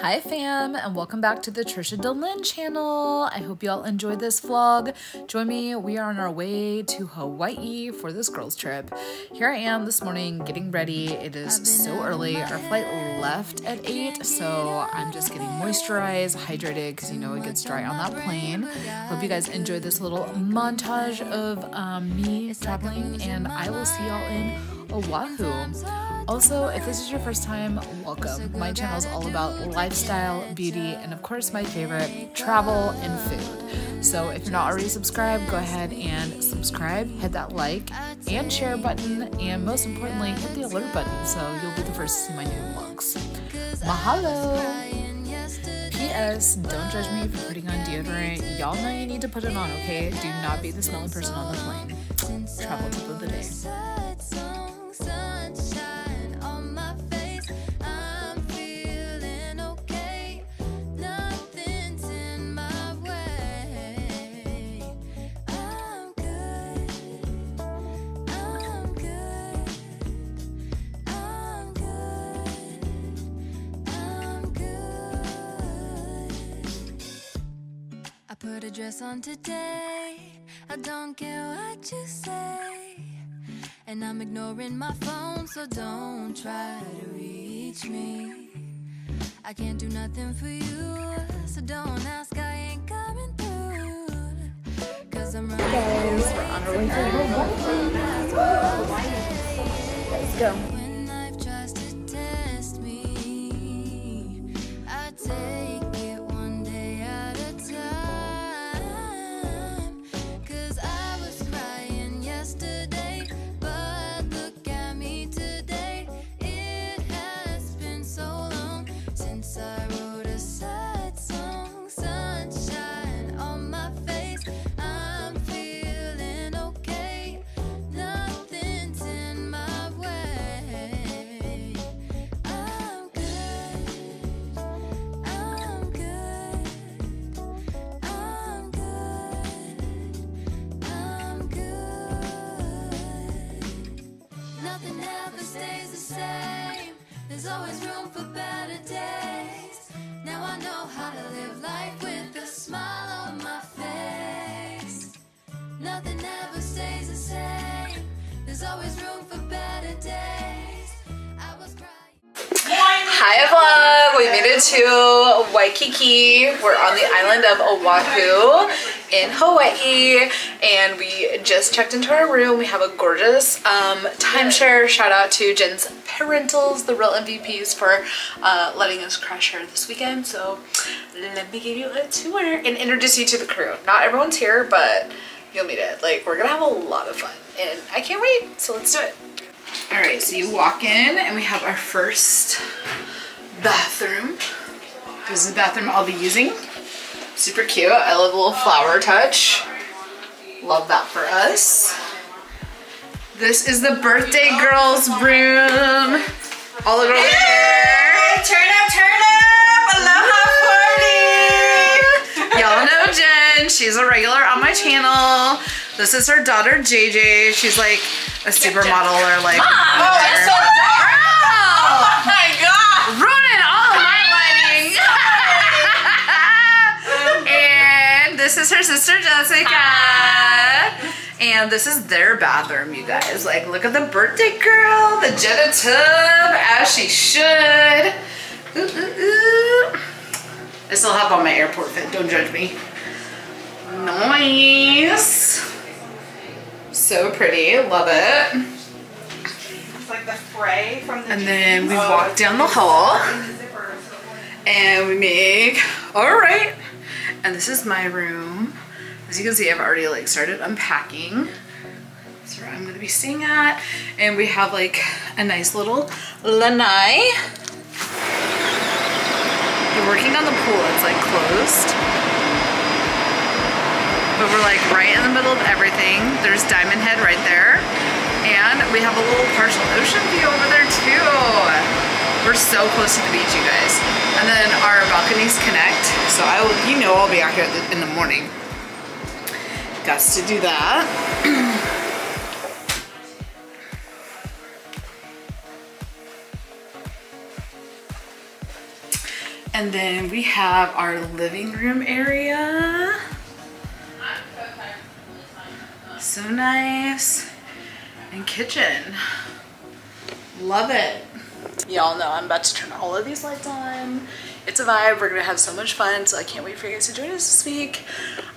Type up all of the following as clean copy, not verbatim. Hi fam, and welcome back to the Trisha DaLynn channel. I hope y'all enjoyed this vlog. Join me, we are on our way to Hawaii for this girls trip. Here I am this morning getting ready. It is so early. Our flight left at 8, so I'm just getting moisturized, hydrated, because you know it gets dry on that plane. Hope you guys enjoyed this little montage of me traveling, and I will see y'all in Oahu. Also, if this is your first time, welcome. My channel is all about lifestyle, beauty, and of course my favorite, travel and food. So if you're not already subscribed, go ahead and subscribe, hit that like and share button, and most importantly, hit the alert button so you'll be the first to see my new looks. Mahalo! P.S. Don't judge me for putting on deodorant. Y'all know you need to put it on, okay? Do not be the smelly person on the plane. Travel tip of the day. Put a dress on today, I don't care what you say, and I'm ignoring my phone, so don't try to reach me. I can't do nothing for you, so don't ask, I ain't coming through, cause I'm running. Hey guys, we're on our way to Hawaii. Let's go. Hi vlog, we made it to Waikiki. We're on the island of Oahu in Hawaii, and we just checked into our room. We have a gorgeous timeshare. Shout out to Jen's parentals, the real MVPs, for letting us crash here this weekend. So let me give you a tour and introduce you to the crew. Not everyone's here, but you'll meet it. Like, we're gonna have a lot of fun, and I can't wait, so let's do it. All right, so you walk in and we have our first bathroom. This is the bathroom I'll be using. Super cute. I love a little flower touch. Love that for us. This is the birthday girls room. All the girls are here. Turn up, aloha party. Y'all know Jen. She's a regular on my channel. This is her daughter JJ. She's like a supermodel or like. Mom, that's so dark. Oh my god! Ruining all of my lighting. And this is her sister Jessica. Hi. And this is their bathroom, you guys. Like, look at the birthday girl, the Jetta tub, as she should. Ooh, ooh, ooh. I still have on my airport fit. Don't judge me. Nice. So pretty, love it. It's like the fray from the. And then we walk down the hall, and we make all right. And this is my room. As you can see, I've already like started unpacking. That's where I'm gonna be staying at. And we have like a nice little lanai. We're working on the pool. It's like closed. But we're like right in the middle of everything. There's Diamond Head right there. And we have a little partial ocean view over there too. We're so close to the beach, you guys. And then our balconies connect. So I will, you know, I'll be out here in the morning. Gots to do that. And then we have our living room area. So nice. And kitchen. Love it. Y'all know I'm about to turn all of these lights on. It's a vibe. We're gonna have so much fun, so I can't wait for you guys to join us this week.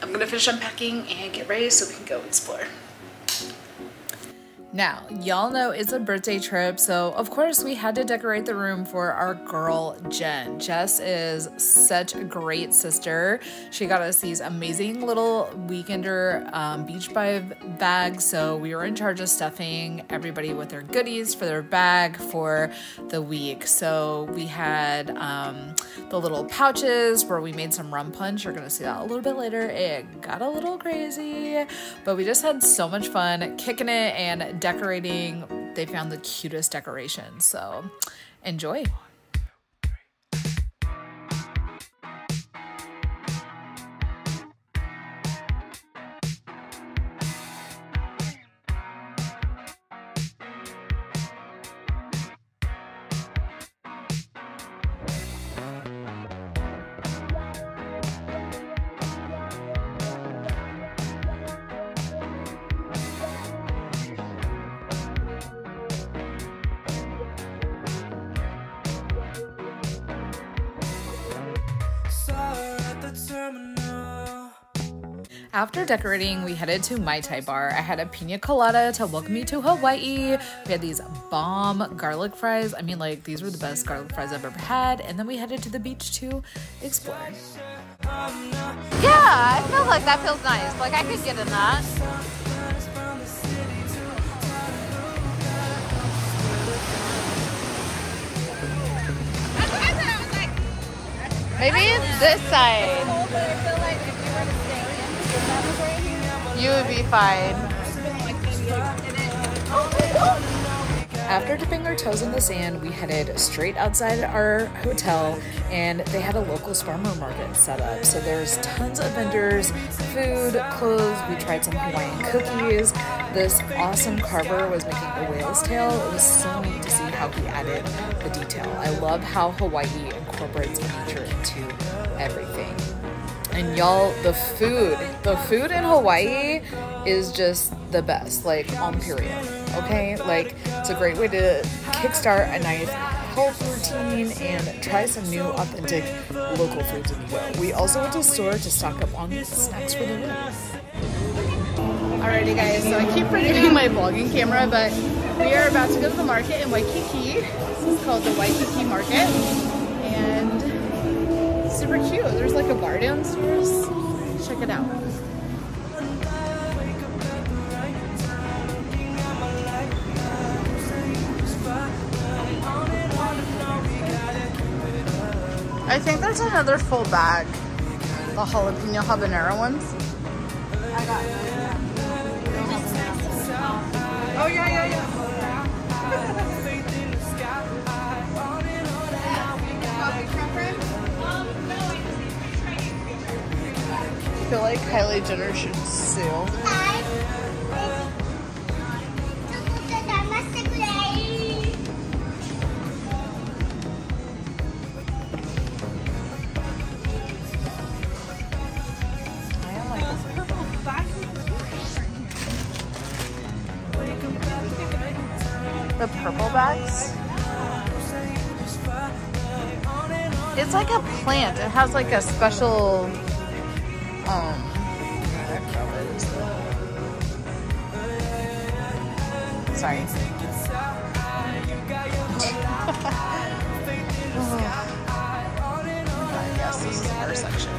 I'm gonna finish unpacking and get ready so we can go explore. Now, y'all know it's a birthday trip, so of course we had to decorate the room for our girl, Jen. Jess is such a great sister. She got us these amazing little weekender beach vibe bags, so we were in charge of stuffing everybody with their goodies for their bag for the week. So we had the little pouches where we made some rum punch. You're gonna see that a little bit later. It got a little crazy, but we just had so much fun kicking it and decorating. They found the cutest decorations, so enjoy. After decorating, we headed to Mai Tai Bar. I had a pina colada to welcome me to Hawaii. We had these bomb garlic fries. I mean, like, these were the best garlic fries I've ever had. And then we headed to the beach to explore. Yeah, I feel like that feels nice. Like, I could get in that. Maybe it's this side. You would be fine. After dipping our toes in the sand, we headed straight outside our hotel, and they had a local farmer market set up. So there's tons of vendors, food, clothes. We tried some Hawaiian cookies. This awesome carver was making a whale's tail. It was so neat to see how he added the detail. I love how Hawaii incorporates nature into everything. And y'all, the food in Hawaii is just the best, like, on period, okay? Like, it's a great way to kickstart a nice health routine and try some new, authentic local foods in the world. We also went to the store to stock up on snacks for the week. Alrighty guys, so I keep forgetting my vlogging camera, but we are about to go to the market in Waikiki. This is called the Waikiki Market, and super cute. There's like a bar downstairs. Check it out. I think there's another full bag. The habanero ones. I got it. Oh yeah, yeah, yeah. I feel like Kylie Jenner should sue. The purple bags? It's like a plant. It has like a special... Sorry. Oh. Yes, this is our section.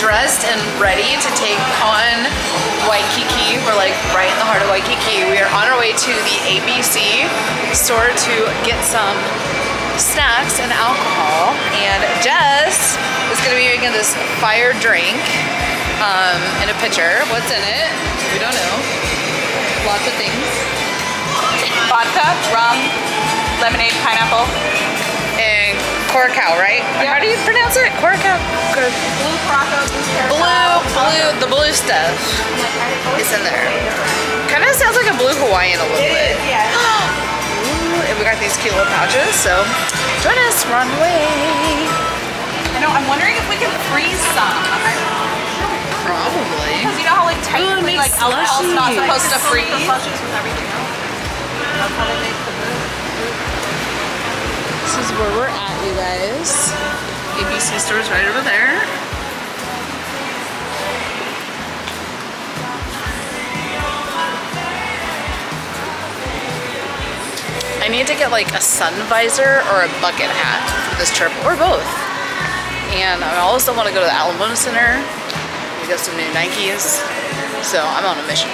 dressed and ready to take on Waikiki. We're like right in the heart of Waikiki. We are on our way to the ABC store to get some snacks and alcohol. And Jess is gonna be making this fire drink in a pitcher. What's in it? We don't know. Lots of things. Vodka, rum, lemonade, pineapple. And Curaçao, right? Yeah. How do you pronounce it? Curaçao. Blue Curaçao. Blue, the blue stuff is in there. Kind of sounds like a blue Hawaiian a little bit. Yeah. Ooh, and we got these cute little pouches, so join us, we're on the way. I know, I'm wondering if we can freeze some. Probably. Because you know how like technically like alcohol's not supposed to freeze? With everything else. That's how they make the This is where we're at, you guys. ABC store is right over there. I need to get like a sun visor or a bucket hat for this trip, or both. And I also want to go to the Alamo Center. We got some new Nikes, so I'm on a mission.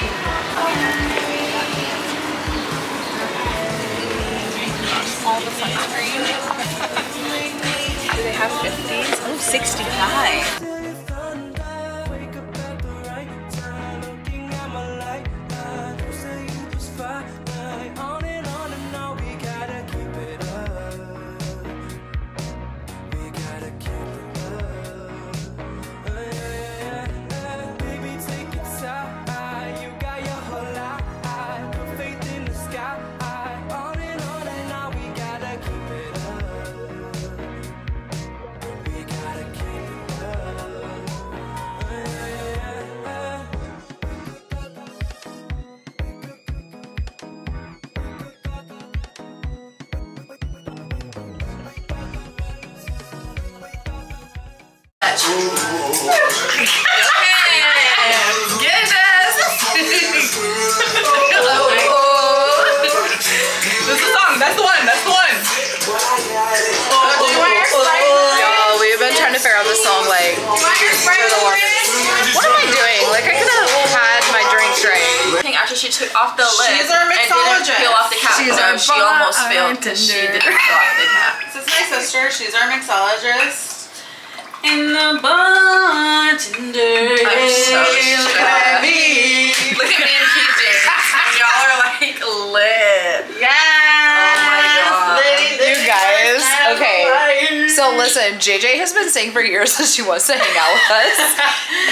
All the sunscreen. Do they have 50s? Oh, 65. She's our mixologist. In the bartender. I'm so stressed. Look at me and PJ. Y'all are like lit. Yes. Oh my God. You guys. Okay. So listen, JJ has been saying for years that she wants to hang out with us.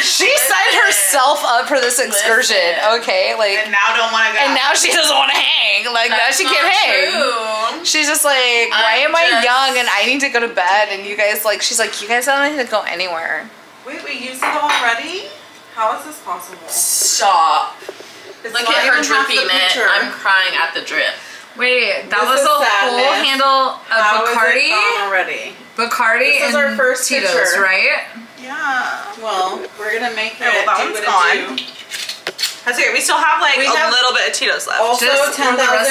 She signed herself up for this excursion. Listen. Okay. Like. And now don't want to go. And now she doesn't want to hang. Like that's now she can't hang. True. She's just like, why am I young and I need to go to bed and you guys like, she's like, you guys don't need to go anywhere. Wait, we used it already? How is this possible? Stop. Look at her dripping it. I'm crying at the drip. Wait, that was a whole handle of Bacardi? Already? Bacardi and our first Tito's, right? Yeah. Well, we're going to make it. Well, that one's gone. That's okay. We still have like a little bit of Tito's left. Also, 10,000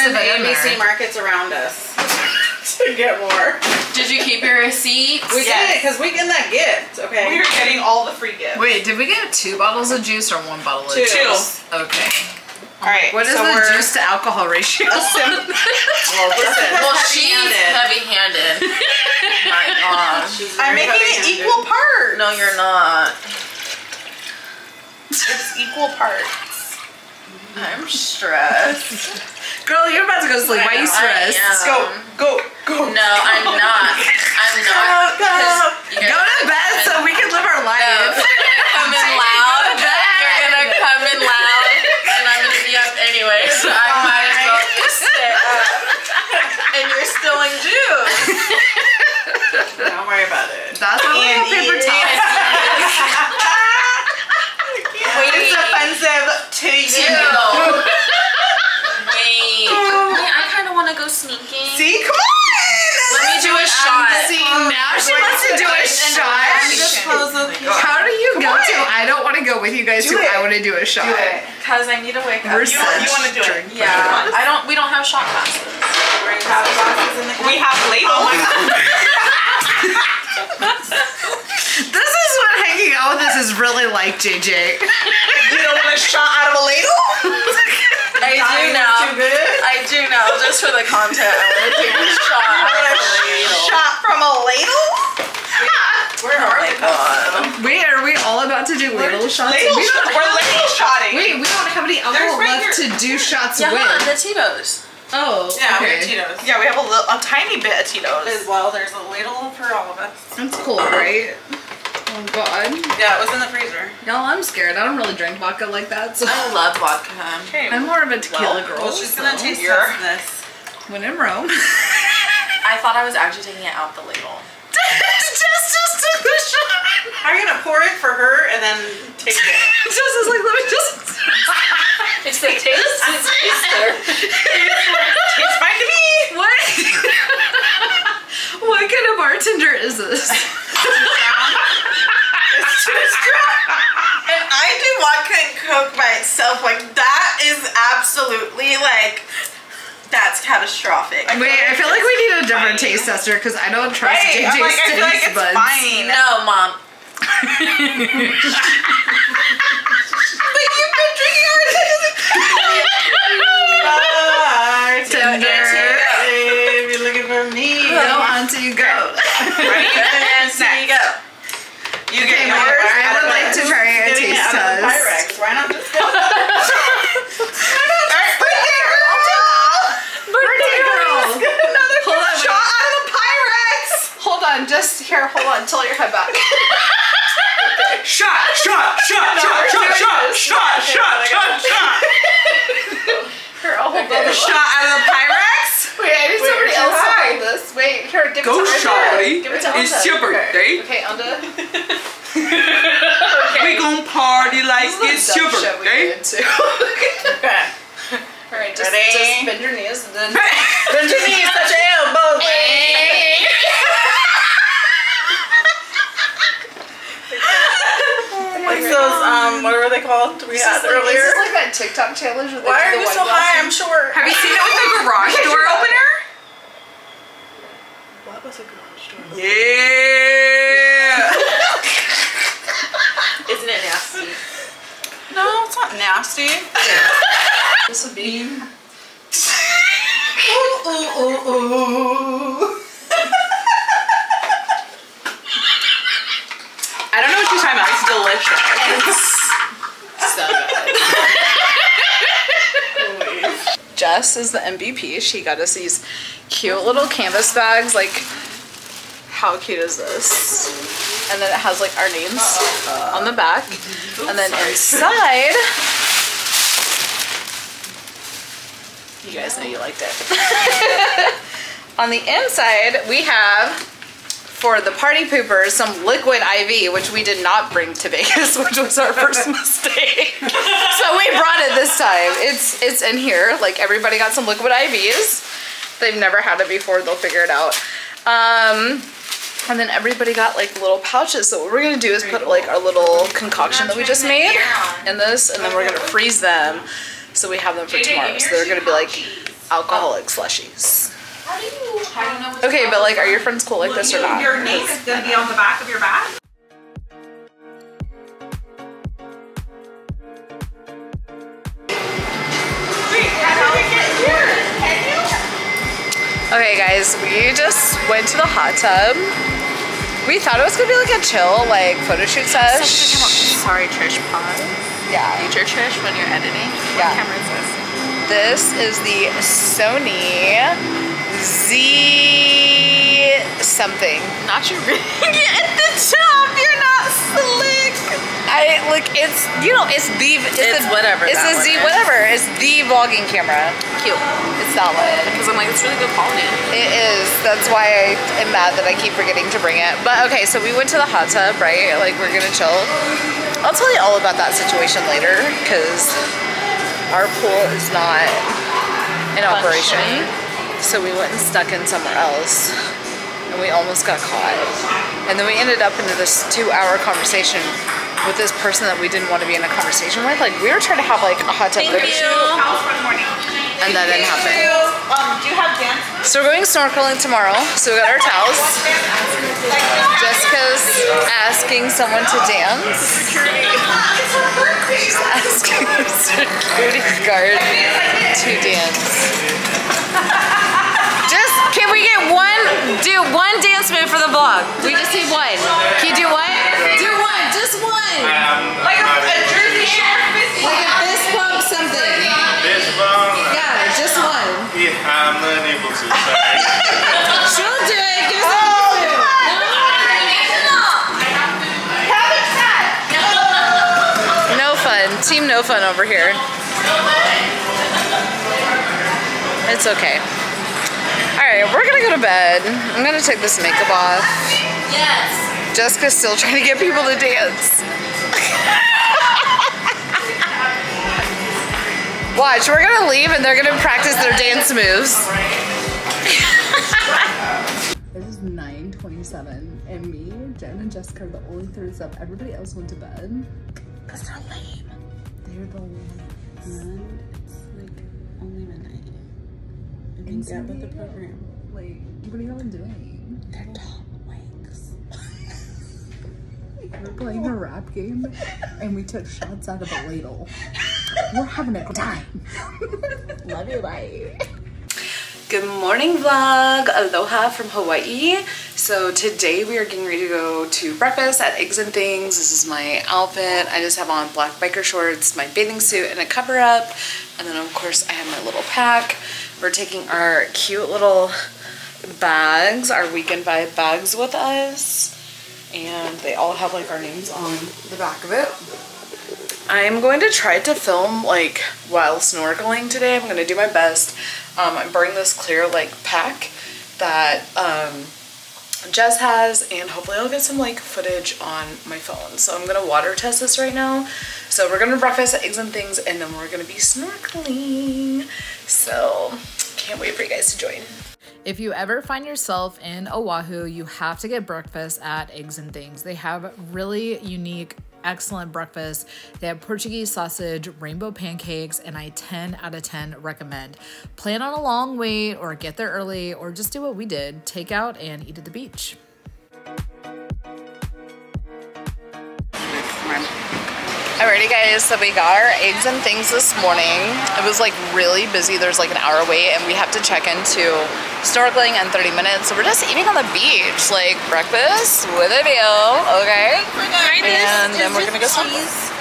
ABC markets around us to get more. Did you keep your receipts? We did, because we get that gift. Okay. We are getting all the free gifts. Wait, did we get 2 bottles of juice or 1 bottle of juice? 2. Okay. All right. What is so the juice to alcohol ratio? Well, she's heavy-handed. My God. I'm making it equal part. No, you're not. It's equal parts. I'm stressed. Girl, you're about to go to sleep. Why are you stressed? Go. No, I'm not. I'm not. Go to bed so we can live our lives. No, you're gonna come in loud. You're gonna come in loud, and I'm gonna be up anyway, so I might as well just stay up. And you're still in juice. Don't worry about it. That's what we have paper towels. It's offensive to you. Wait. I kind of want to go sneaking. See? Come on! Let me do a shot. See, now she wants to do a shot? How do you go to? I don't want to go with you guys too. I want to do a shot. Do it. Because I need to wake up. You want to do it. Yeah. I don't. We don't have shot glasses. We have labels. Oh my God. This is what hanging out with us is really like, JJ. You don't want a shot out of a ladle? I do now. I do now. Just for the content, I want to take a shot out of a ladle. Shot from a ladle? Where are they going? Wait, are we all about to do ladle shots? We're ladle shotting. Wait, we don't have any alcohol left to do shots with. Yeah, the Tito's. Oh, yeah, okay. We have Tito's. Yeah, we have a tiny bit of Tito's as well. There's a ladle for all of us. That's cool, right? Oh, God. Yeah, it was in the freezer. Y'all, I'm scared. I don't really drink vodka like that. So. I love vodka. Okay, I'm more of a tequila girl. Well, she's going to taste this. When in Rome. I thought I was actually taking it out the ladle. Just took the shot. I'm going to pour it for her and then take it. Just is like, let me just... It's the taste. It's tastes fine to me. What? What kind of bartender is this? It's too strong. And I do vodka and Coke by itself. Like, that is absolutely like... That's catastrophic. Wait, I feel like we need a different taste tester because I don't trust JJ's taste buds. Fine. No, Mom. But you've been drinking already. Bartender, you're looking for me. Go on till you go. Right until you go. You get yours. I would like to try a taste test. Pyrex. Why not just go? Just here, hold on, tilt your head back. Shot, shot, shot, shot, shot, shot, shot, shot, shot, shot. Girl, hold on. Shot out of the Pyrex? Wait, I need somebody else to hold this. Wait, here, give it to Go, shawty. Give it to Elsa. It's your birthday. Okay, Elsa. We gonna party like it's your birthday. Okay. All right, just bend your knees and then... Bend your knees, touch your elbows. Those, what were they called? We had earlier. This is like that TikTok challenge. With Why are you so high? I'm sure. Have you seen it with the garage door opener? What was a garage door opener? Yeah. Isn't it nasty? No, it's not nasty. Yeah. This would be. Ooh, ooh, ooh, ooh. I don't know what she's talking about. It's delicious. It's so good. Jess is the MVP. She got us these cute little canvas bags. Like, how cute is this? And then it has like our names on the back. And then inside, you guys know you liked it. On the inside, we have. For the party poopers, some Liquid IV, which we did not bring to Vegas, which was our first mistake. So we brought it this time. It's in here. Like, everybody got some Liquid IVs. They've never had it before. They'll figure it out. And then everybody got like little pouches. So what we're gonna do is put like our little concoction that we just made in this, and then we're gonna freeze them so we have them for tomorrow. So they're gonna be like alcoholic slushies. How do you? I don't know. Okay, but like, are your friends cool like this or not? Your name is gonna be on the back of your bag. Wait, how do we get here? Can you? Okay, guys, we just went to the hot tub. We thought it was gonna be like a chill, like photo shoot sesh. Sorry, Trish. Pause. Yeah. Future Trish, when you're editing. Yeah. What camera is this? This is the Sony. Z something. Not your ring at the top. You're not slick. I look. It's it's whatever. It's the Z whatever. It's the vlogging camera. Cute. It's that one. Because I'm like, it's really good quality. It is. That's why I am mad that I keep forgetting to bring it. But okay, so we went to the hot tub, right? Like, we're gonna chill. I'll tell you all about that situation later because our pool is not in operation. So we went and stuck in somewhere else, and we almost got caught. And then we ended up into this 2-hour conversation with this person that we didn't want to be in a conversation with. Like, we were trying to have like a hot tub. Thank you. and that didn't happen. Do you have dance moves? So we're going snorkeling tomorrow, so we got our towels. Jessica's asking someone to dance. She's asking her security guard to dance. Just, can we get one, do one dance move for the vlog? We just need one. Can you do one? Do one, just one. Like a jersey short fist. Like a fist pump something. Fist pump. Yeah, just one. Yeah, I'm not able to. She'll do it. Give us a move. No fun. Team no fun over here. It's okay. Alright, we're gonna go to bed. I'm gonna take this makeup off. Yes. Jessica's still trying to get people to dance. Watch, we're gonna leave and they're gonna practice their dance moves. It is 9:27 and me, Jen, and Jessica are the only thirds up. Everybody else went to bed. Cause they're lame. They're the lamest. And it's like only midnight. I've been done with the program. Like, what are y'all doing? They're dumb. We're playing a rap game and we took shots out of a ladle. We're having a good time. Love you, bye. Good morning vlog, aloha from Hawaii. So today we are getting ready to go to breakfast at Eggs and Things. This is my outfit. I just have on black biker shorts, my bathing suit, and a cover up. And then of course I have my little pack. We're taking our cute little bags, our weekend vibe bags with us. And they all have like our names on the back of it. I'm going to try to film like while snorkeling today. I'm gonna do my best. I'm bringing this clear like pack that Jess has, and hopefully I'll get some like footage on my phone. So I'm gonna water test this right now. So we're gonna breakfast at Eggs and Things and then we're gonna be snorkeling. So can't wait for you guys to join. If you ever find yourself in Oahu, you have to get breakfast at Eggs and Things. They have really unique, excellent breakfast. They have Portuguese sausage, rainbow pancakes, and I 10 out of 10 recommend. Plan on a long wait or get there early or just do what we did, take out and eat at the beach. Alrighty guys, so we got our Eggs and Things this morning. It was like really busy. There's like an hour wait and we have to check into snorkeling in 30 minutes. So we're just eating on the beach, like breakfast with a meal, okay? And then we're gonna go snorkeling.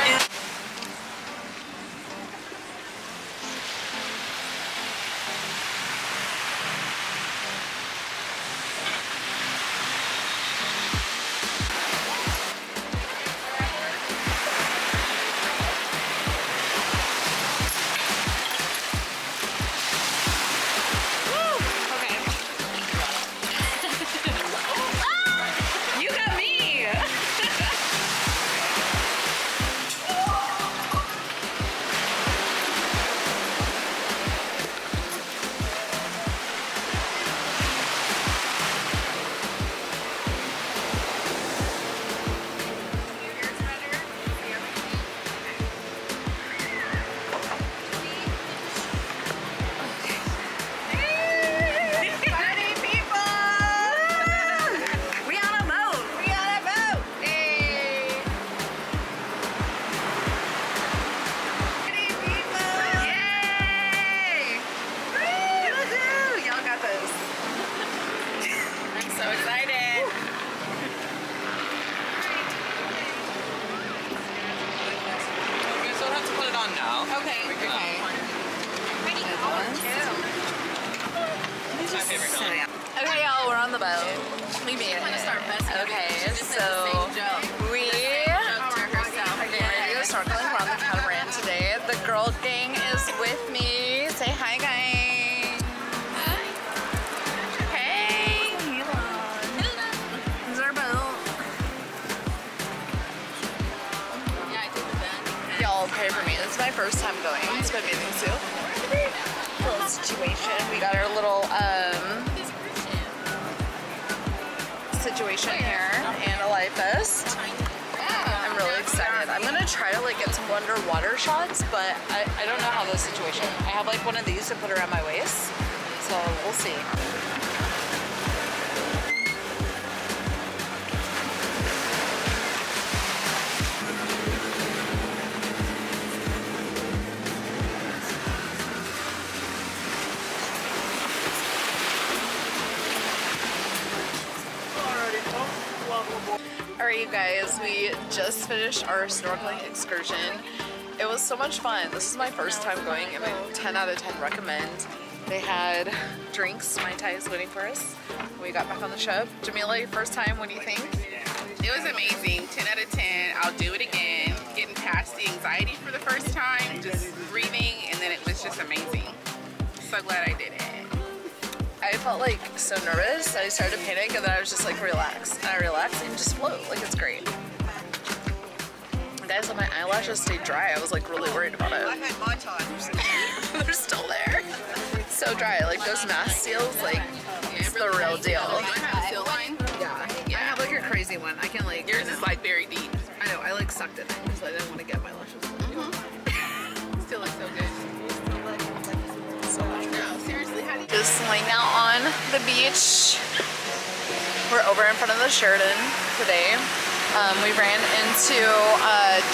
Situation here and a life vest. I'm really excited. I'm gonna gonna try to like get some underwater shots, but I don't know how the situation. I have like one of these to put around my waist, so we'll see. Alright you guys, we just finished our snorkeling excursion. It was so much fun. This is my first time going and I 10 out of 10 recommend. They had drinks. Mai Tai is waiting for us when we got back on the ship. Jamila, your first time, what do you think? It was amazing. 10 out of 10. I'll do it again. Getting past the anxiety for the first time, just breathing, and then it was just amazing. So glad I did it. I felt like so nervous, I started to panic, and then I was just like relaxed. And I relaxed and just float, like it's great. Guys, my eyelashes stayed dry, I was like really worried about it. I had my time. They're still there. It's so dry, like those mask seals, like it's the real deal. I have a seal line? Yeah. I have like a crazy one, I can like... Yours is like very deep. I know, I like sucked at it because I didn't want to get my lashes. Still looks so good. Just laying out on the beach. We're over in front of the Sheraton today. We ran into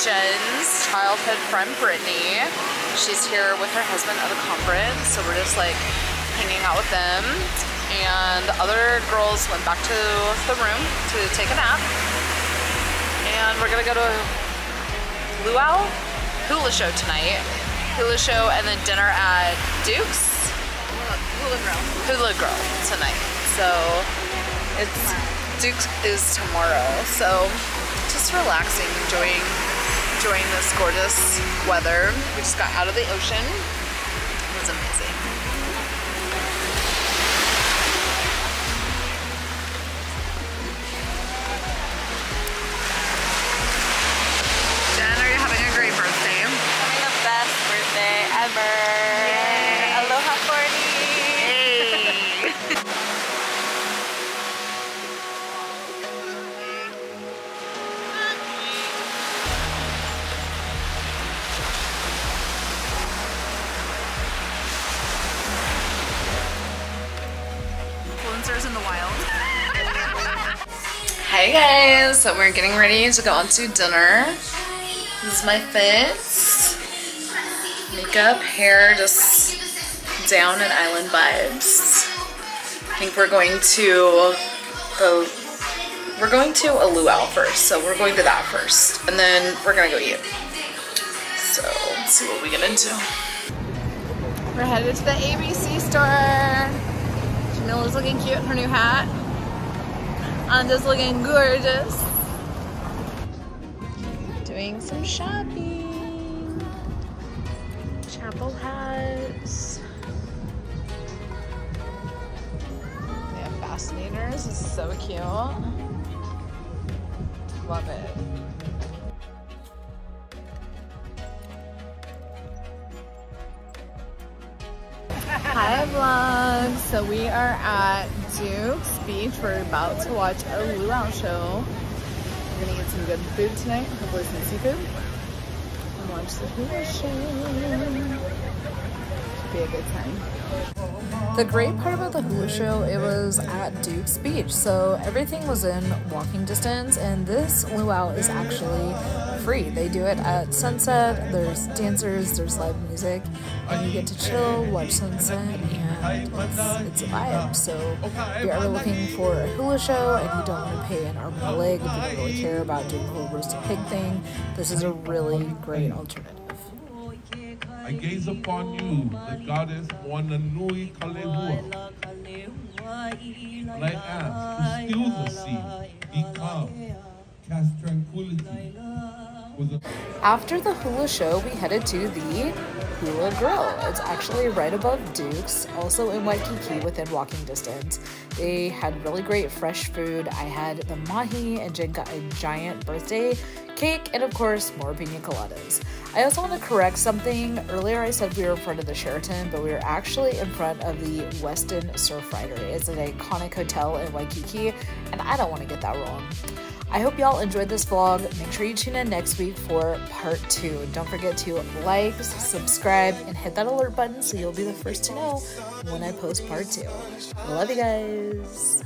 Jen's childhood friend Brittany. She's here with her husband at a conference, so we're just like hanging out with them. And the other girls went back to the room to take a nap. And we're gonna go to Luau Hula Show tonight. Hula Show and then dinner at Duke's. Hula Grill tonight. So it's Duke's is tomorrow. So just relaxing, enjoying this gorgeous weather. We just got out of the ocean. It was amazing. Jen, are you having a great birthday? Having the best birthday ever. Yay. Aloha 40. In the wild. Hey guys, so we're getting ready to go on to dinner. This is my fits, makeup, hair, just down and island vibes. I think we're going to a luau first, so we're going to that first, and then we're gonna go eat. So let's see what we get into. We're headed to the ABC store. Mila's looking cute in her new hat. Anda's looking gorgeous. Doing some shopping. Chapel hats. They have fascinators. This is so cute. Love it. Hi vlog! So we are at Duke's Beach. We're about to watch a luau show. We're gonna get some good food tonight, hopefully some seafood, and watch the hula show. Should be a good time. The great part about the hula show, it was at Duke's Beach, so everything was in walking distance, and this luau is actually free. They do it at sunset, there's dancers, there's live music, and you get to chill, watch sunset, and it's a vibe. So if you're ever looking for a hula show and you don't want to pay an arm and a leg, if you don't really care about doing the whole roasted pig thing, this is a really great alternative. I gaze upon you, the goddess Moananui Kalehua, and I ask, who steals the sea, be calm, cast tranquility. After the hula show, we headed to the Hula Grill. It's actually right above Duke's, also in Waikiki within walking distance. They had really great fresh food. I had the mahi, and Jen got a giant birthday cake, and of course, more piña coladas. I also want to correct something. Earlier I said we were in front of the Sheraton, but we were actually in front of the Westin Surfrider. It's an iconic hotel in Waikiki, and I don't want to get that wrong. I hope y'all enjoyed this vlog. Make sure you tune in next week for part 2. Don't forget to like, subscribe, and hit that alert button so you'll be the first to know when I post part 2. Love you guys.